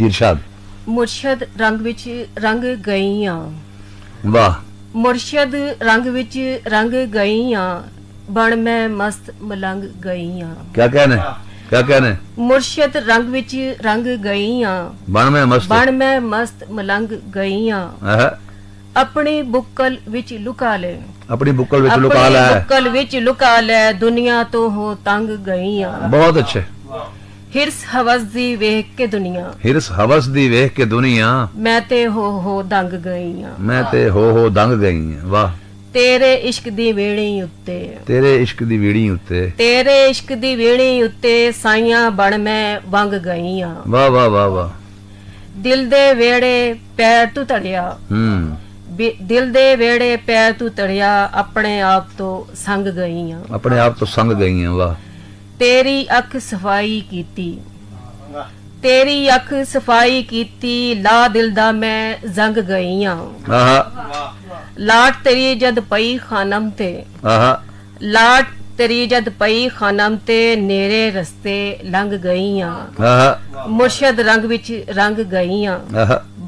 जी इरशाद। मुर्शद रंग विच रंग गईया, वाह। मुर्शद रंग विच रंग गईया, बन मैं मस्त मलंग गईया। क्या कहने, क्या कहने। मुर्शद रंग विच रंग गईया, बन मैं मस्त मलंग गईया। अपनी बुक्कल विच लुका ले, अपनी बुक्कल विच लुका ले, बुक्कल विच लुका ले, दुनिया तो हो तंग गईया। बहुत अच्छे। हिरस हवस दी वेख के दुनिया, हिरस हवस दी वेख के दुनिया, मैं ते हो दंग गईया, मैं ते हो दंग गईया। वाह। तेरे इश्क दी वेणी उत्ते, तेरे इश्क दी वेणी उत्ते, तेरे इश्क दी वेणी उत्ते, साइया बण मैं वंग गईया। वाह वाह वाह वाह। दिल दे वेड़े पैर तू तड़िया, दिल दे वेड़े पैर तू तड़िया, अपने आप तो संग गईया, अपने आप तो संग गईया। वाह। तेरी अख सफाई कीती, तेरी अख सफाई कीती, ला दिल दा मैं जंग गईया। लाट तेरी जद पई खानम ते, लाट तेरी जद पई खानम ते, नेरे रस्ते लंग गईया। मुर्शद रंग विच रंग गईया,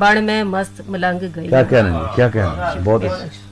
बन मैं मस्त मलंग गईया। क्या कहना, क्या कहना। बहुत अच्छा।